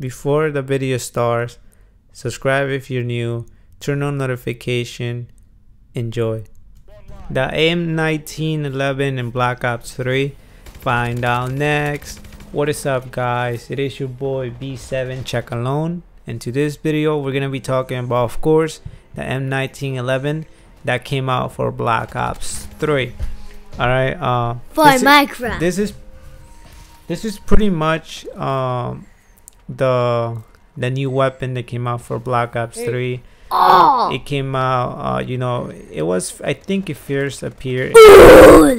Before the video starts, subscribe if you're new, turn on notification, enjoy. The M1911 in Black Ops 3, find out next. What is up guys, it is your boy B7 Check Alone, and to this video we're gonna be talking about, of course, the M1911 that came out for Black Ops 3. Alright, for Minecraft. This is pretty much the new weapon that came out for Black Ops 3. Oh. It came out, you know, it was, I think it first appeared. It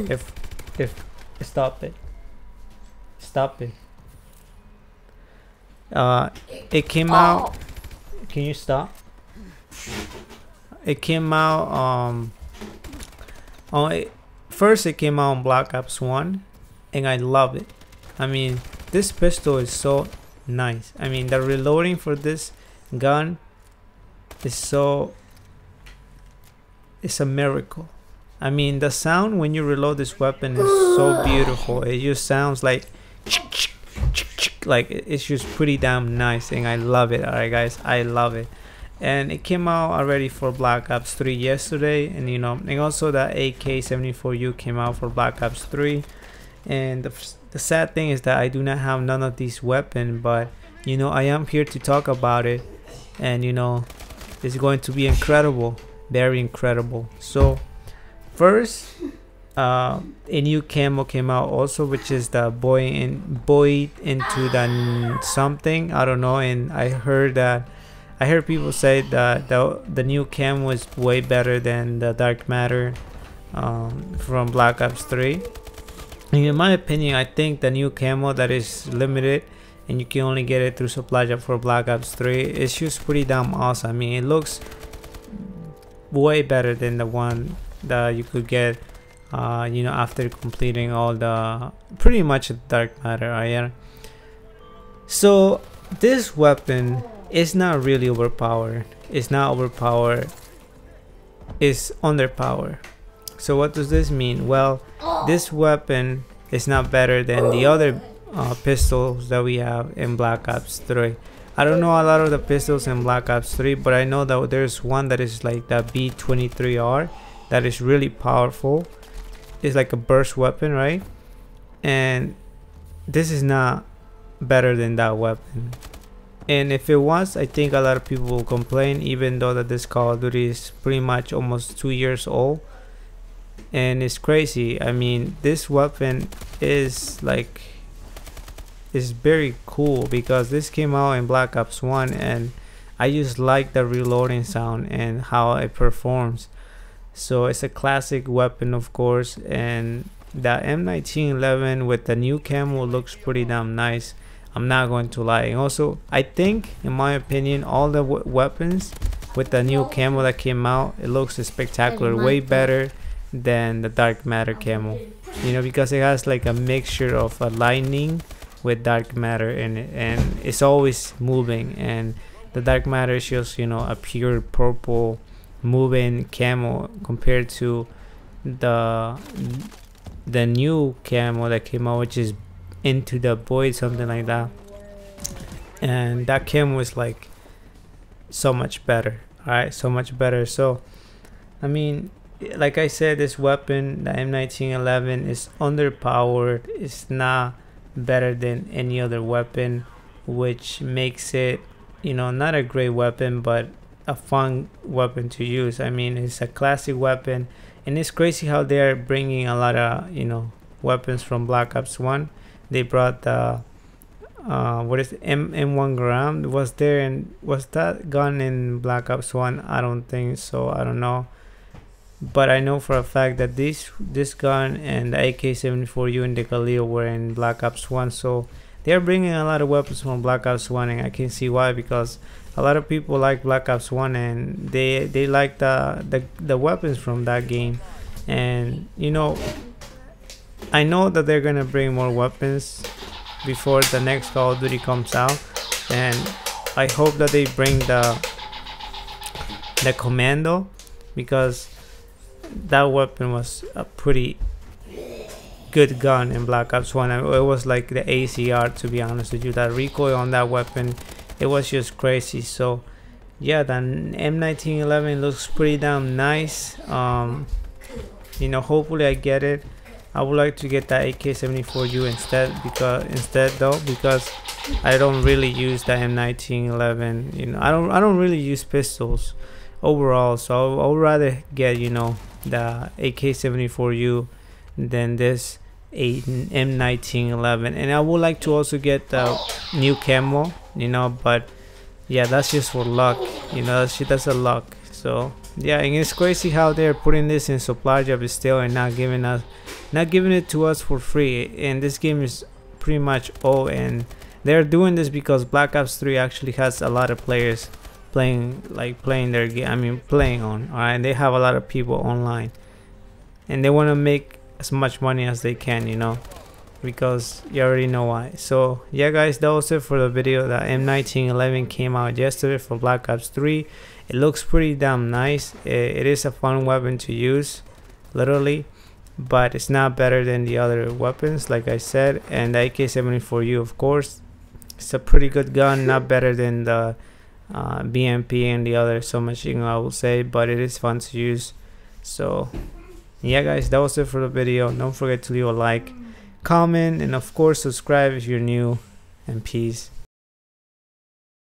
came out. Can you stop? It came out. First it came out on Black Ops 1, and I love it. I mean, this pistol is so nice. I mean, the reloading for this gun is so, it's a miracle. I mean, the sound when you reload this weapon is so beautiful. It just sounds like it's just pretty damn nice, and I love it. Alright guys, I love it. And it came out already for Black Ops 3 yesterday, and you know, and also the AK-74U came out for Black Ops 3. And the sad thing is that I do not have none of these weapons, but you know, I am here to talk about it, and you know, it's going to be incredible, very incredible. So first, a new camo came out also, which is the Boy Into the Something, I don't know. And I heard people say that the new cam was way better than the Dark Matter from Black Ops 3. And in my opinion, I think the new camo that is limited and you can only get it through Supply Drop for Black Ops 3, it's just pretty damn awesome. I mean, it looks way better than the one that you could get, you know, after completing all the pretty much Dark Matter. Right? So this weapon, it's not really overpowered. It's not overpowered. It's underpowered. So what does this mean? Well, this weapon is not better than the other pistols that we have in Black Ops 3. I don't know a lot of the pistols in Black Ops 3, but I know that there's one that is like the B23R that is really powerful. It's like a burst weapon, right? And this is not better than that weapon. And if it was, I think a lot of people will complain, even though that this Call of Duty is pretty much almost 2 years old. And it's crazy. I mean, this weapon is like, it's very cool because this came out in Black Ops 1, and I just like the reloading sound and how it performs. So it's a classic weapon, of course, and the M1911 with the new camo looks pretty damn nice. I'm not going to lie. And also, I think, in my opinion, all the weapons with the new camo that came out, it looks spectacular, way better than the Dark Matter camo. You know, because it has like a mixture of lightning with Dark Matter in it, and it's always moving. And the Dark Matter is just, you know, a pure purple moving camo compared to the new camo that came out, which is Into the Void, something like that. And that cam was like so much better. All right so much better. So I mean, like I said, this weapon, the M1911, is underpowered. It's not better than any other weapon, which makes it, you know, not a great weapon, but a fun weapon to use. I mean, it's a classic weapon, and it's crazy how they are bringing a lot of, you know, weapons from Black Ops 1. They brought the what is it? M1 Garand was there, and was that gun in Black Ops 1? I don't think so. I don't know, but I know for a fact that this gun and the AK-74U and the Galil were in Black Ops 1. So they're bringing a lot of weapons from Black Ops 1, and I can see why, because a lot of people like Black Ops 1, and they like the weapons from that game. And you know, I know that they're gonna bring more weapons before the next Call of Duty comes out, and I hope that they bring the Commando, because that weapon was a pretty good gun in Black Ops 1. It was like the ACR, to be honest with you. That recoil on that weapon, it was just crazy. So yeah, that M1911 looks pretty damn nice. You know, hopefully I get it. I would like to get that AK-74U instead though because I don't really use the M1911. You know, I don't really use pistols overall, so I would rather get, you know, the AK-74U than this M1911. And I would like to also get the new camo, you know, but yeah, that's just for luck, you know, that's a luck. So yeah, and it's crazy how they're putting this in supply job still and not giving it to us for free. And this game is pretty much old, and they're doing this because Black Ops 3 actually has a lot of players playing their game, playing. All right, and they have a lot of people online, and they want to make as much money as they can, you know, because you already know why. So yeah guys, that was it for the video. The M1911 came out yesterday for Black Ops 3. It looks pretty damn nice. It is a fun weapon to use, literally, but it's not better than the other weapons, like I said. And the AK-74U, of course, it's a pretty good gun, not better than the BMP and the other submachine gun, I will say, but it is fun to use. So yeah guys, that was it for the video. Don't forget to leave a like, comment, and of course subscribe if you're new, and peace.